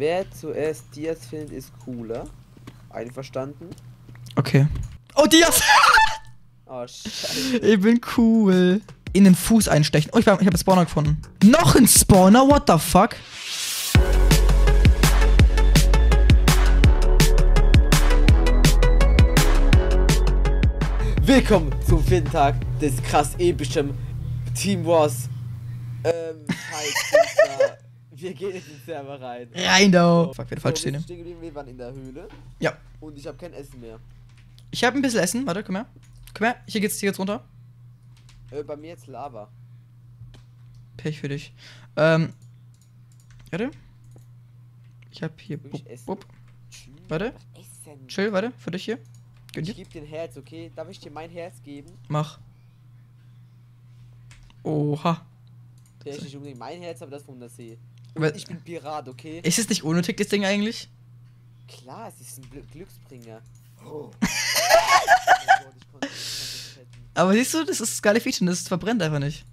Wer zuerst Diaz findet, ist cooler. Einverstanden? Okay. Oh, Diaz! Oh, Scheiße. Ich bin cool. In den Fuß einstechen. Oh, ich hab einen Spawner gefunden. Noch ein Spawner? What the fuck? Willkommen zum vierten Tag des krass epischen TeamWars. Halt, wir gehen in den Server rein. Rein da! Fuck, wir falsch stehen. Wir waren in der Höhle. Ja. Und ich habe kein Essen mehr. Ich habe ein bisschen Essen. Warte, komm her. Komm her. Hier geht's runter. Bei mir jetzt Lava. Pech für dich. Warte. Ich habe hier. Warte. Chill, warte. Für dich hier. Ich geb dir ein Herz, okay? Darf ich dir mein Herz geben? Mach. Oha. Der ist nicht unbedingt mein Herz, aber das von der See. Und ich bin Pirat, okay? Ist es nicht unnötig, das Ding eigentlich? Klar, es ist ein Glücksbringer. Oh. Aber siehst du, das ist das geile Feature, das verbrennt einfach nicht.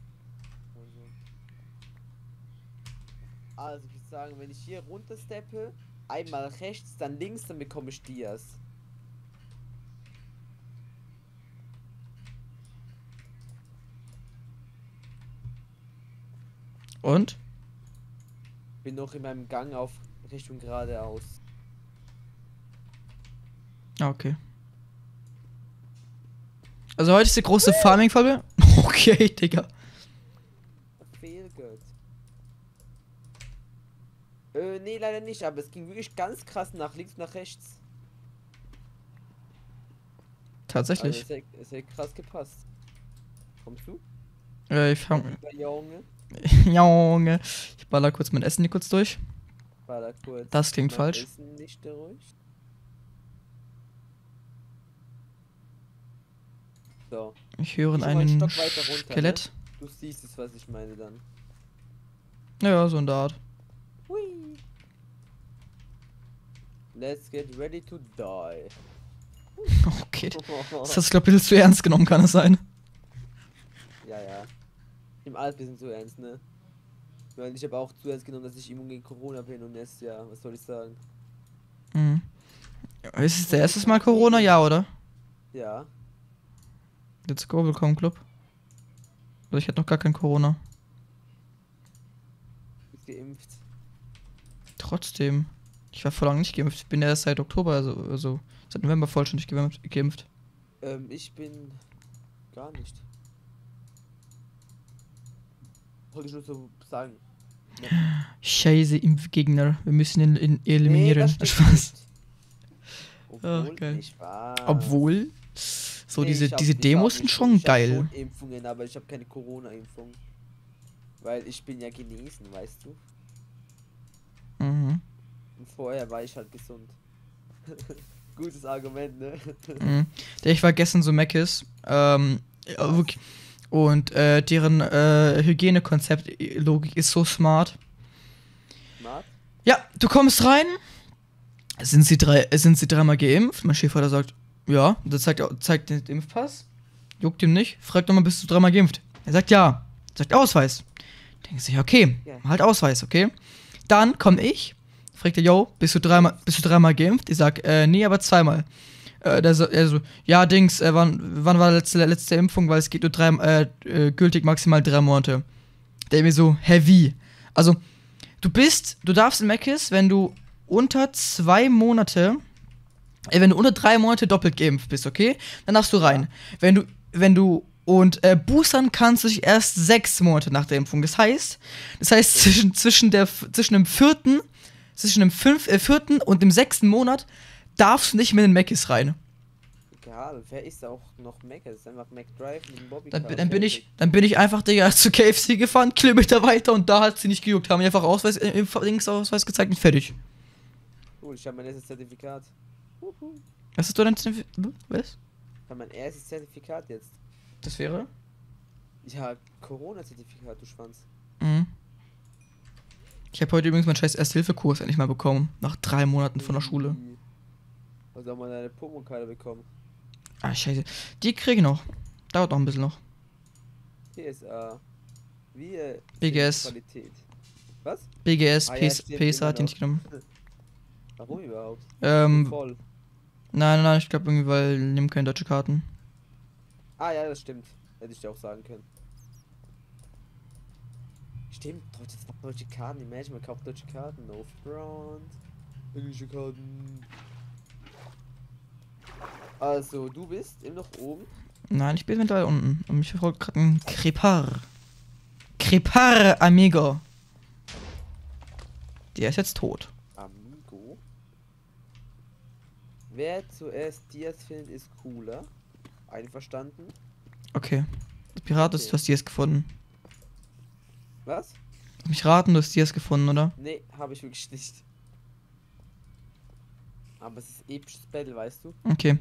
Also ich würde sagen, wenn ich hier runter steppe, einmal rechts, dann links, dann bekomme ich Diaz. Und? Bin noch in meinem Gang auf Richtung geradeaus. Okay. Also heute ist die große Farming-Folge. Okay, Digga. Fehlgeld. Nee, leider nicht, aber es ging wirklich ganz krass nach links, nach rechts. Tatsächlich. Also es hätte krass gepasst. Kommst du? Ich hab... Junge, ich baller kurz mein Essen hier kurz durch. Baller kurz. Das klingt falsch. Essen nicht durch. So. Ich höre einen Stock weiter runter, Skelett. Ne? Du siehst es, was ich meine dann. Ja, so in der Art. Hui. Let's get ready to die. Okay. Das hast du, glaube ich, ein bisschen zu ernst genommen, kann es sein? Ja, ja. Ich nehme alles ein bisschen zu ernst, ne? Ich habe auch zu ernst genommen, dass ich immun gegen Corona bin und jetzt, ja, was soll ich sagen? Mhm. Ist es der erste Mal Corona, ja, oder? Ja. Let's go, willkommen Club. Also ich hatte noch gar kein Corona. Ich bin geimpft. Trotzdem. Ich war vor lang nicht geimpft. Ich bin erst seit Oktober, also seit November vollständig geimpft. Ich bin gar nicht. Wollte ich nur so sagen. Ja. Scheiße, Impfgegner. Wir müssen ihn eliminieren. Nee, Spaß. Obwohl, okay. Obwohl. So, nee, diese Demos sind schon geil. Ich hab Impfungen, aber ich habe keine Corona-Impfung. Weil ich bin ja genesen, weißt du? Mhm. Und vorher war ich halt gesund. Gutes Argument, ne? Mhm. Ich war gestern so Meckes. Okay. Und deren Hygienekonzept-Logik ist so smart. Smart? Ja, du kommst rein. Sind sie dreimal geimpft? Mein Schiefvater sagt, ja. Das zeigt den Impfpass. Juckt ihm nicht. Fragt nochmal, bist du dreimal geimpft? Er sagt, ja. Er sagt, Ausweis. Denkt sich, okay, ja. Halt Ausweis, okay. Dann komme ich. Fragt er, yo, bist du dreimal geimpft? Ich sag, nee, aber zweimal. Also, ja, Dings, wann war letzte Impfung, weil es geht nur gültig maximal 3 Monate. Der mir so, heavy. Also, du darfst in Meckes, wenn du unter 2 Monate, wenn du unter 3 Monate doppelt geimpft bist, okay? Dann darfst du rein. Wenn du boostern kannst du dich erst 6 Monate nach der Impfung. Das heißt, zwischen dem vierten und dem 6. Monat darfst du nicht mit den Meckes rein. Egal, wer ist auch noch Meckes? Einfach McDrive mit dem Bobby. Dann bin ich einfach, Digga, zu KFC gefahren, Kilometer weiter und da hat sie nicht gejuckt. Haben mir einfach Ausweis gezeigt und fertig. Cool, ich habe mein erstes Zertifikat. Uhu. Was hast du denn? Was? Ich habe mein erstes Zertifikat jetzt. Das wäre? Ja, Corona-Zertifikat, du Schwanz. Mhm. Ich habe heute übrigens meinen scheiß Ersthilfe-Kurs endlich mal bekommen. Nach 3 Monaten von der Schule. Also haben wir eine Pokémon-Karte bekommen. Ah, scheiße. Die kriege ich noch. Dauert noch ein bisschen noch. PSA. BGS. Qualität. Was? BGS, PSA hat die nicht genommen. Warum überhaupt? Voll. Nein, nein, ich glaube irgendwie, weil nehmen keine deutsche Karten. Ah ja, das stimmt. Hätte ich dir auch sagen können. Stimmt, Leute, jetzt noch deutsche Karten. Imagine, man kauft deutsche Karten. No front. Englische Karten. Also, du bist immer noch oben? Nein, ich bin eventuell unten. Und mich verfolgt gerade ein Krepar. Krepar, amigo. Der ist jetzt tot. Amigo? Wer zuerst Dias findet, ist cooler. Einverstanden? Okay. Das Pirat ist, du hast Dias gefunden. Was? Lass mich raten, du hast Dias gefunden, oder? Nee, habe ich wirklich nicht. Aber es ist episches Battle, weißt du? Okay.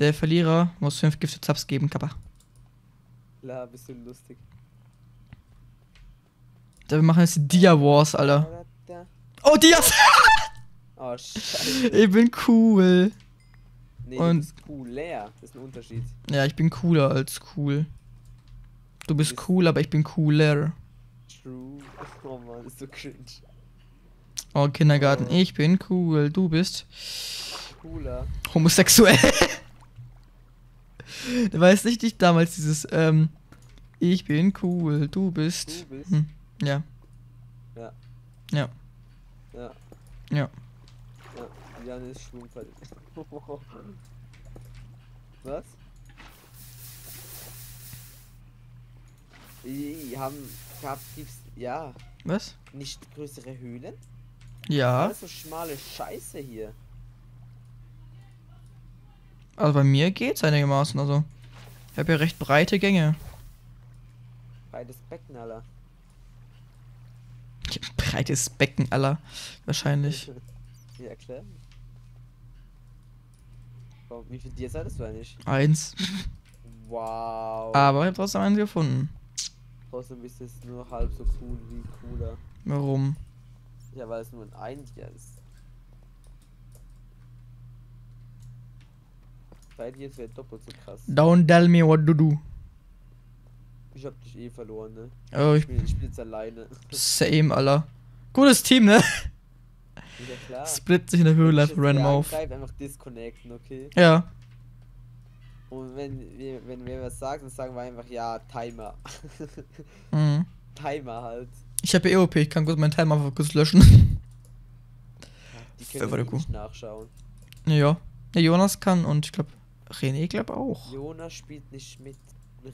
Der Verlierer muss 5 Gifted Subs geben, Kappa. Klar, bist du lustig. Da wir machen jetzt TeamWars, Alter. Oh, Dias! Oh, scheiße. Ich bin cool. Nee, und du bist cooler. Das ist ein Unterschied. Ja, ich bin cooler als cool. Du bist cool, aber ich bin cooler. True. Oh Mann, ist so cringe. Oh, Kindergarten. Oh. Ich bin cool. Du bist... cooler. Homosexuell. Du weißt nicht, ich damals dieses, ich bin cool, du bist... Du bist? Hm, ja. Ja. Ja. Ja. Ja. Ja, Jan ist schwungvoll. Was? Die haben... gibt's... ja. Was? Nicht größere Höhlen? Ja. Das ist so schmale Scheiße hier. Also bei mir geht's einigermaßen, also. Ich habe ja recht breite Gänge. Breites Becken, Alter. Breites Becken, Alter. Wahrscheinlich. Ja, klar. Wow, wie viel Dias hattest du eigentlich? 1. Wow. Aber ich habe trotzdem einen gefunden. Trotzdem ist es nur halb so cool wie cooler. Warum? Ja, weil es nur ein Dias ist. 2 Dias wäre doppelt so krass. Don't tell me what to do. Ich hab dich eh verloren, ne? Oh, ich spiel jetzt alleine. Same, Alter. Gutes Team, ne? Ja, klar. Split sich in der Höhle einfach random auf. Einfach disconnecten, okay? Ja. Und wenn wir was sagen, dann sagen wir einfach, ja, Timer. Mhm. Timer halt. Ich habe ja EOP, ich kann kurz meinen Timer einfach kurz löschen. Die können nicht nachschauen. Ja. Ja, Jonas kann und ich glaube, René glaube auch. Jonas spielt nicht mit.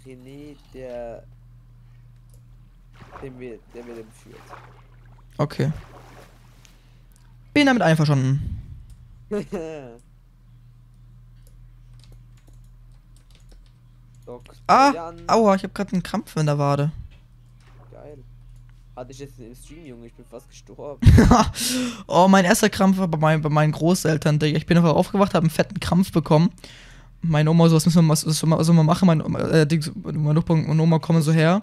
René, der mit dem führt. Okay. Bin damit einverstanden. Ah, Jan. Aua, ich habe gerade einen Krampf in der Wade. Geil. Hatte ich jetzt im Stream, Junge, ich bin fast gestorben. Oh, mein erster Krampf war bei meinen Großeltern, Digga. Ich bin einfach aufgewacht, habe einen fetten Krampf bekommen. Meine Oma so, was sollen wir machen? Meine Oma kommen so her.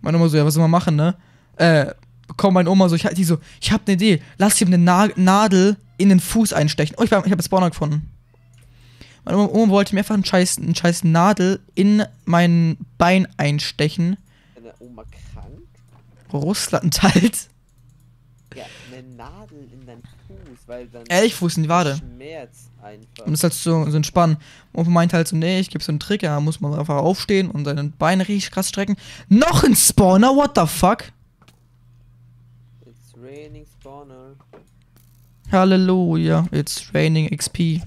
Meine Oma so, ja, was soll man machen, ne? Komm, meine Oma so, ich hab ne Idee. Lass ihm eine Nadel in den Fuß einstechen. Oh, ich hab einen Spawner gefunden. Meine Oma wollte mir einfach einen scheiß Nadel in mein Bein einstechen. Meine Oma krank? Russland halt. Ja, eine Nadel in deinen Fuß, weil dann... Fuß in die Wade. Schmerz einfach. Und das ist halt so entspannen. Und man meint halt so, nee, ich gebe so einen Trick, ja, muss man einfach aufstehen und seine Beine richtig krass strecken. Noch ein Spawner, what the fuck? It's raining Spawner. Halleluja, it's raining XP.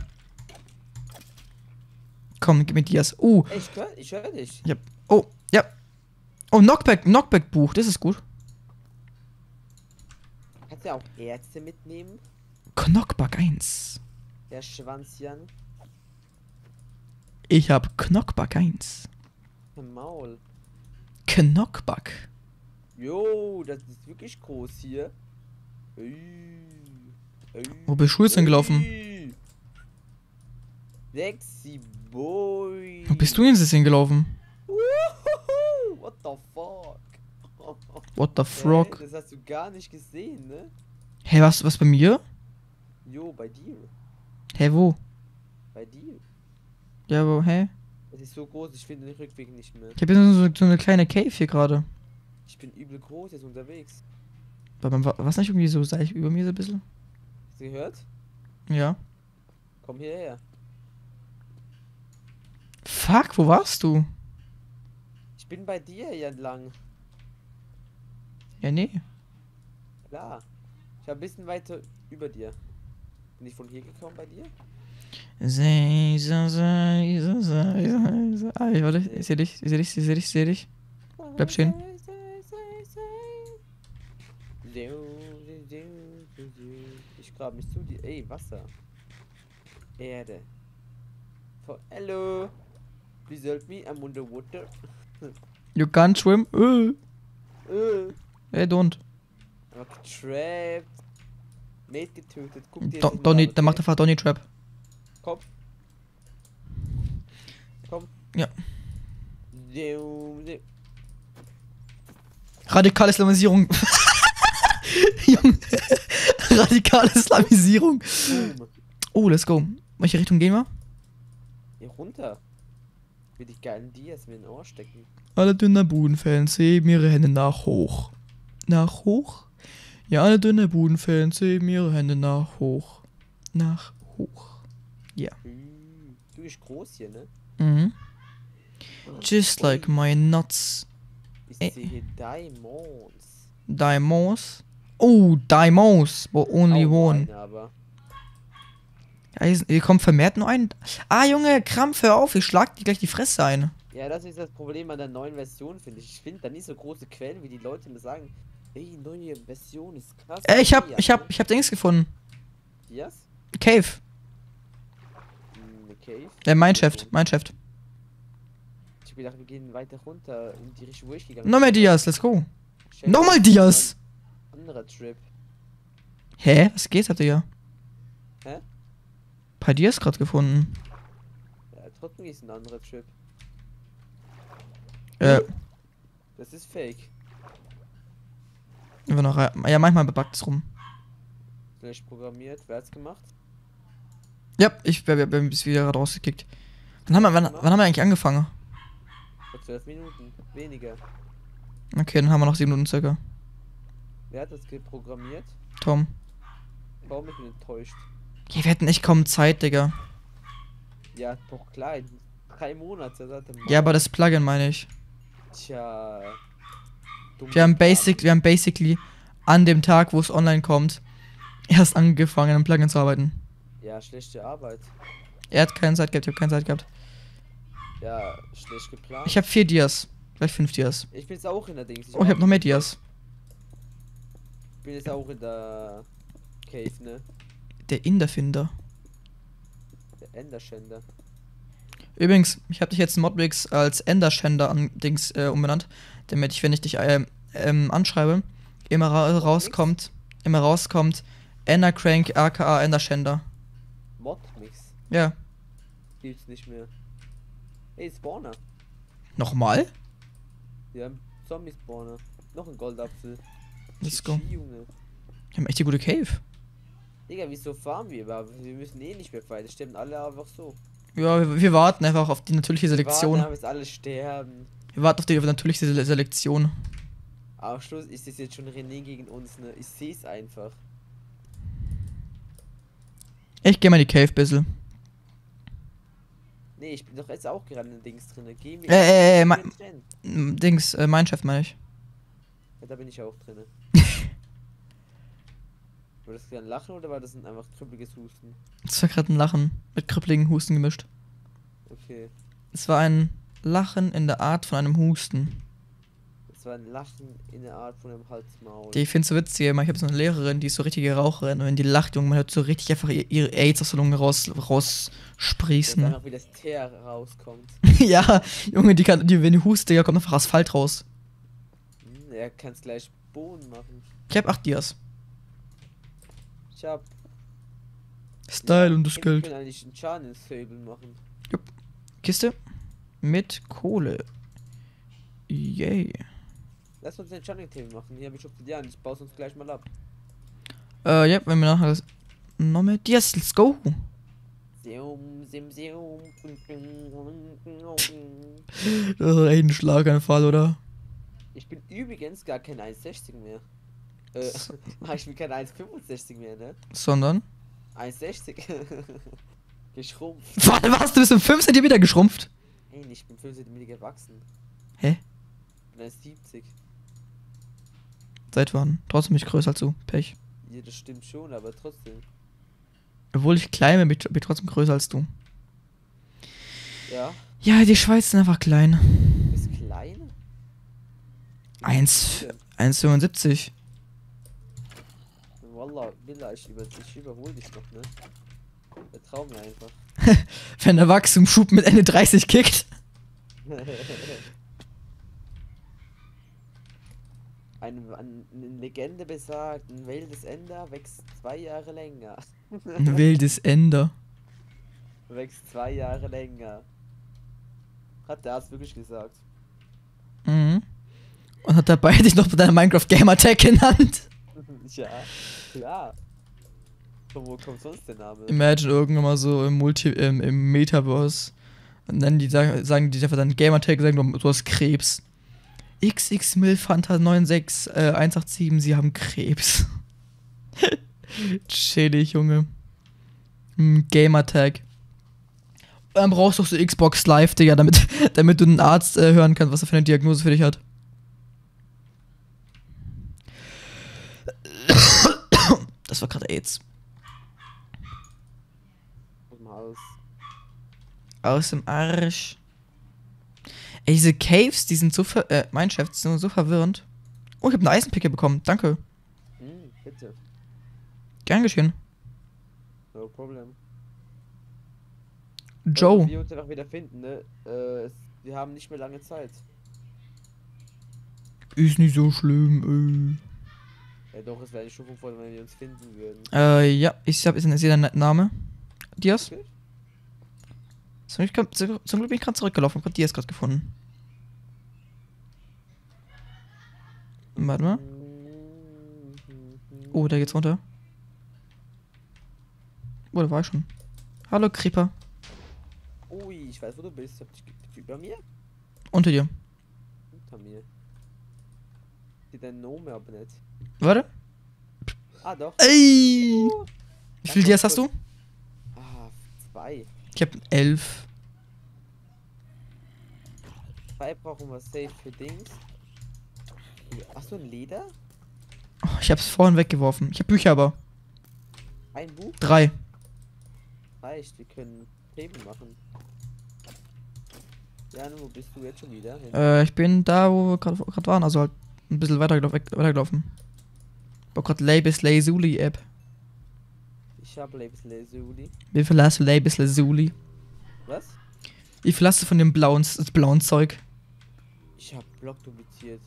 Komm, gib mir Dias. Ich höre dich. Ja. Oh, ja. Oh, Knockback-Buch, das ist gut. Kannst du ja auch Ärzte mitnehmen? Knockback 1. Der Schwanzjan. Ich hab Knockback 1. Im Maul. Knockback. Jo, das ist wirklich groß hier. Wo bist du jetzt hingelaufen? Sexy Boy. Wo bist du jetzt hingelaufen? What the fuck? What the frog? Hey, das hast du gar nicht gesehen, ne? Hey, was bei mir? Jo, bei dir. Hey, wo? Bei dir. Ja, wo, hey? Das ist so groß, ich finde den Rückweg nicht mehr. Ich hab jetzt so eine kleine Cave hier gerade. Ich bin übel groß jetzt unterwegs. Was nicht irgendwie so seid über mir so ein bisschen? Sie hört? Ja. Komm hierher. Fuck, wo warst du? Ich bin bei dir hier entlang. Ja, nee. Klar. Ich war ein bisschen weiter über dir. Bin ich von hier gekommen bei dir? Ah, warte, ich seh dich, ich seh dich, ich seh dich, ich seh dich. Bleib stehen. Ich grab mich zu dir. Ey, Wasser. Erde. For hello. Please help me, I'm underwater. You can't swim? Hey, don't. I'm getrapped. Mate getötet. Guck dir das Donny, dann macht einfach Donny Trap. Komm. Komm. Ja. Radikale Islamisierung. Junge. Radikale Islamisierung. Oh, let's go. Welche Richtung gehen wir? Hier runter. Will die geilen Dias mir in den Ohr stecken. Alle Dünnerbudenfans heben ihre Hände nach hoch. Nach hoch? Ja, alle Dünnerbudenfans heben ihre Hände nach hoch. Nach hoch. Ja. Yeah. Du bist groß hier, ne? Mhm. Just like my nuts. Ich sehe Diamonds. Diamonds? Oh, Diamonds. But only one. Hier kommt vermehrt nur ein. Ah, Junge, Krampf, hör auf, ich schlag dir gleich die Fresse ein. Ja, das ist das Problem an der neuen Version, finde ich. Ich finde da nicht so große Quellen, wie die Leute mir sagen. Hey, die neue Version ist krass. Ich hab Dings gefunden. Yes? Cave. Cave? Mineshaft, Mineshaft. Ich hab gedacht, wir gehen weiter runter in die Richtung, wo ich gegangen bin. Nochmal Dias, let's go. Nochmal Dias! Anderer Trip. Hä? Was geht, habt ihr ja? Hä? Bei dir ist gerade gefunden. Ja, trotzdem ist ein anderer Trip. Das ist fake. Immer noch, ja, manchmal bebuggt es rum. Vielleicht programmiert, wer hat's gemacht? Ja, ich bin bis wieder rausgekickt. Wann haben wir eigentlich angefangen? Vor 12 Minuten, weniger. Okay, dann haben wir noch 7 Minuten circa. Wer hat das programmiert? Tom. Warum bin ich enttäuscht? Ja, wir hätten echt kaum Zeit, Digga. Ja, doch klar. 3 Monate. Das ja, aber das Plugin meine ich. Tja. Wir haben basically an dem Tag, wo es online kommt, erst angefangen, an einem Plugin zu arbeiten. Ja, schlechte Arbeit. Er hat keine Zeit gehabt, ich habe keine Zeit gehabt. Ja, schlecht geplant. Ich habe 4 Dias. Vielleicht 5 Dias. Ich bin jetzt auch in der Dings. Oh, ich habe noch mehr Dias. Ich bin jetzt auch in der Cave, ne? Der Enderfinder. Der Enderschänder. Übrigens, ich habe dich jetzt in Modmix als Enderschänder umbenannt, damit ich, wenn ich dich anschreibe, immer rauskommt, Endercrank aka Enderschänder. Modmix? Ja. Gibt's nicht mehr. Ey, Spawner. Nochmal? Ja, Zombie-Spawner. Noch ein Goldapfel. Let's go. Junge. Wir haben echt eine gute Cave. Digga, wieso fahren wir überhaupt? Wir müssen eh nicht mehr fighten, sterben alle einfach so. Ja, wir warten einfach auf die natürliche Selektion. Wir warten, bis alle sterben. Wir warten auf die natürliche Selektion. Am Schluss ist es jetzt schon René gegen uns, ne? Ich seh's einfach. Ich geh mal in die Cave bisschen. Nee, ich bin doch jetzt auch gerade in Dings drin. Geh mir Dings, Mineshaft meine ich. Ja, da bin ich auch drin. War das gerade ein Lachen oder war das ein einfach kribbeliges Husten? Das war gerade ein Lachen mit kribbeligen Husten gemischt. Okay. Es war ein Lachen in der Art von einem Husten. Es war ein Lachen in der Art von einem Halsmaul. Die, ich find's so witzig, ich hab so eine Lehrerin, die ist so richtige Raucherin und wenn die lacht, Junge, man hört so richtig einfach ihre AIDS aus der Lunge raussprießen. Dann auch wie das Teer rauskommt. Ja, Junge, wenn die hustet, Digga, kommt einfach Asphalt raus. Er kann's gleich Bohnen machen. Ich hab 8 Dias. Ich hab Style und das Geld. Ich kann eigentlich einen Schaden ins Fable machen. Jupp. Kiste mit Kohle. Yay. Lass uns den Schaden-Table machen. Hier hab ich schon die Jahren. Ich baue uns gleich mal ab. Ja, wenn wir nachher das. Noch mehr Dias, let's go. Das ist echt ein Schlaganfall, oder? Ich bin übrigens gar kein 1,60 mehr. Ich will keine 1,65 mehr, ne? Sondern? 1,60. Geschrumpft. Warte, was? Du bist um 5 cm geschrumpft? Ey, ich bin 5 cm gewachsen. Hä? Ich bin 1,70. Seit wann? Trotzdem nicht größer als du. Pech. Ja, das stimmt schon, aber trotzdem. Obwohl ich klein bin, bin ich trotzdem größer als du. Ja? Ja, die Schweiz sind einfach klein. Du bist klein? 1,75. Wallah, Villa, ich überhole dich noch, ne? Vertrau mir einfach. Wenn der Wachstumsschub mit Ende 30 kickt. Eine Legende besagt, ein wildes Ender wächst 2 Jahre länger. Ein wildes Ender wächst 2 Jahre länger. Hat der Arzt wirklich gesagt. Mhm. Und hat dabei dich noch bei deiner Minecraft Gamer Tag genannt. Ja, klar. Von wo kommt sonst der Name? Imagine irgendwann mal so im Metaverse. Und dann sagen die einfach dann Gamer Tag, sagen du hast Krebs. xxmilfanta96187, sie haben Krebs. Chillig, Junge. Gamertag. Dann brauchst du auch so Xbox Live, Digga, damit du einen Arzt hören kannst, was er für eine Diagnose für dich hat. Das war gerade AIDS. Aus dem Haus. Aus dem Arsch. Ey, diese Caves, die sind so Mineshafts sind so verwirrend. Oh, ich habe eine Eisenpicke bekommen. Danke. Hm, bitte. Gern geschehen. No problem. Joe. Wenn wir uns danach wieder finden, ne? Wir haben nicht mehr lange Zeit. Ist nicht so schlimm, ey. Ja doch, es wäre eine Stufung voll, wenn wir uns finden würden. Ja, ist dein Name? Dias? Okay. Zum Glück bin ich gerade zurückgelaufen und hab Dias gerade gefunden. Warte mal. Oh, da geht's runter. Oh, da war ich schon. Hallo, Creeper. Ui, ich weiß, wo du bist. Bist du über mir? Unter dir. Unter mir. Sieht dein Name aber nicht. Warte. Ah, doch. Ey! Wie viel Dias hast du? Ah, 2. Ich hab 11. 2 brauchen wir safe für Dings. Hast du ein Leder? Oh, ich hab's vorhin weggeworfen. Ich hab Bücher aber. Ein Buch? 3. Reicht, wir können Leben machen. Ja, wo bist du jetzt schon wieder? Ich bin da, wo wir gerade waren, also halt ein bisschen weitergelaufen. Oh Gott, Labis Lazuli App. Ich hab Labis Lazuli. Wie viel hast du Labis Lazuli? Was? Wie viel hast du von dem blauen Zeug? Ich hab Block dupliziert.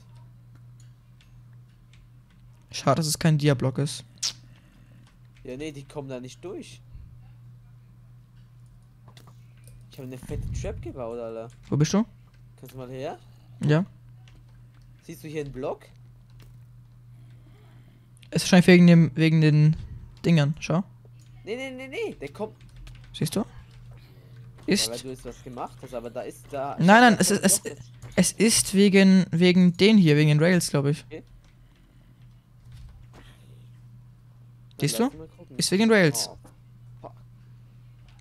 Schade, dass es kein Diablock ist. Ja, nee, die kommen da nicht durch. Ich hab eine fette Trap gebaut, Alter. Wo bist du? Kannst du mal her? Ja. Siehst du hier einen Block? Ist wahrscheinlich wegen den Dingern, schau. Nee, der kommt. Siehst du? Ist. Weil du jetzt was gemacht hast, aber da ist da. Nein, es ist wegen den hier, wegen den Rails, glaube ich. Okay. Siehst du? Ist wegen Rails. Oh,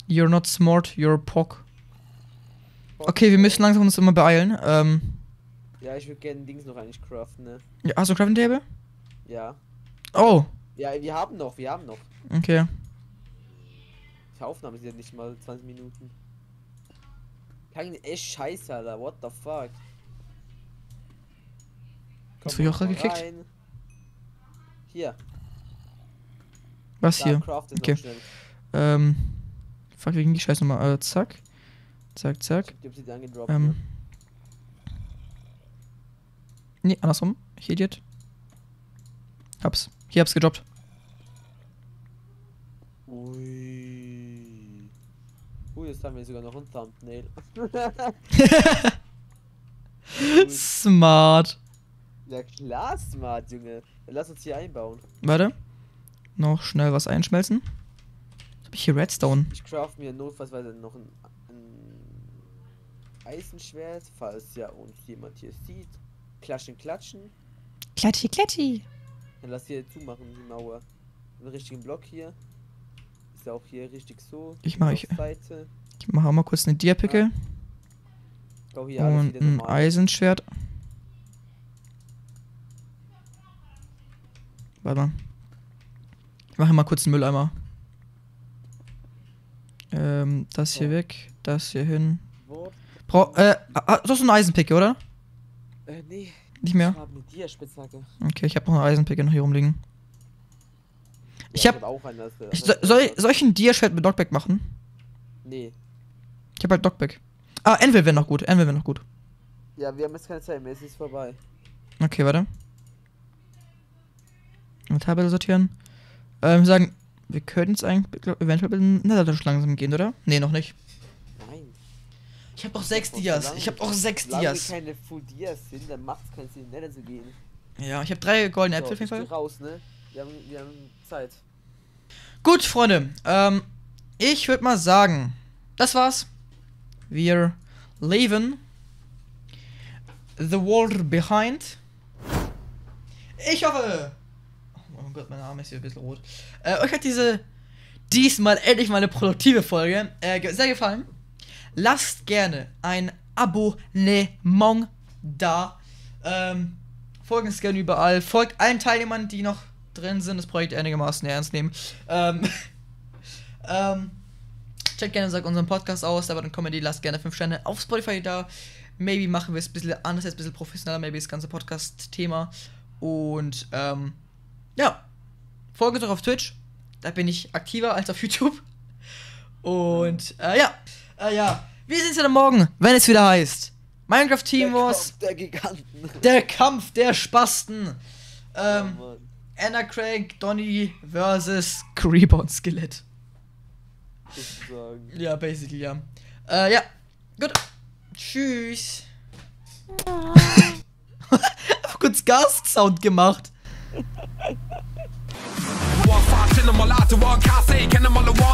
you're not smart, you're pock. Okay, wir müssen langsam uns immer beeilen. Ja, ich würde gerne Dings noch eigentlich craften, ne? Ja, hast du Crafting Table? Ja. Oh. Ja, wir haben noch. Okay. Die Aufnahme ist ja nicht mal 20 Minuten. Keine echt scheiße, Alter. What the fuck? Hast du Joche gekickt? Hier. Was da hier? Okay. Fuck, wegen die Scheiße nochmal. Zack. Zack, zack. Ich hab sie angedroppt. Nee, andersrum. Ich Idiot. Hab's. Hier hab's gedroppt. Ui. Ui, jetzt haben wir sogar noch ein Thumbnail. Smart. Ja klar, smart, Junge. Dann lass uns hier einbauen. Warte. Noch schnell was einschmelzen. Hab ich hier Redstone? Ich craft mir notfallsweise noch ein Eisenschwert, falls ja uns jemand hier sieht. Klatschen, klatschen. Klatschi, klatschi. Dann lass hier zumachen, die Mauer. Einen richtigen Block hier. Ist ja auch hier richtig so. Ich mache auch mal kurz eine Dierpickel. Ja. Und ein Eisenschwert. Warte mal. Ich mache mal kurz einen Mülleimer. Das hier weg, das hier hin. Hast du eine Eisenpicke, oder? Nee. Nicht mehr? Ich hab eine Dia-Spitzhacke. Okay, ich hab noch eine Eisenpicke noch hier rumliegen. Soll ich ein Dia-Schwert mit Knockback machen? Nee. Ich hab halt Knockback. Ah, Anvil wäre noch gut, Anvil wäre noch gut. Ja, wir haben jetzt keine Zeit mehr, es ist vorbei. Okay, warte. Metallbälle sortieren. Sagen, wir könnten es eigentlich eventuell mit dem Nethertouch langsam gehen, oder? Nee, noch nicht. Nein. Ich hab doch 6 Dias. Ich hab auch 6 Dias. Wenn keine Full Dias sind, dann macht's keinen Sinn, Nether zu gehen. Ja, ich hab 3 goldene Äpfel auf jeden Fall. Ich geh raus, ne? Wir haben Zeit. Gut, Freunde. Ich würde mal sagen, das war's. Wir leaving the world behind. Ich hoffe... Oh Gott, mein Arm ist hier ein bisschen rot. Euch hat diese diesmal endlich mal eine produktive Folge sehr gefallen. Lasst gerne ein Abonnement da. Folgen uns gerne überall. Folgt allen Teilnehmern, die noch drin sind. Das Projekt einigermaßen ernst nehmen. Checkt gerne unseren Podcast aus. Aber dann kommentiert, lasst gerne 5 Sterne auf Spotify da. Maybe machen wir es ein bisschen anders, jetzt ein bisschen professioneller. Maybe das ganze Podcast-Thema. Und ja, folgt doch auf Twitch, da bin ich aktiver als auf YouTube. Und wir sehen uns ja dann morgen, wenn es wieder heißt Minecraft TeamWars, der Giganten, der Kampf der Spasten, Anna Crank, Donny versus Creeper und Skelett. Sozusagen. Ja, basically, ja. Ja, gut. Tschüss. Hab kurz Gast-Sound gemacht. One five, ten them all out to one car, say, can them all the one.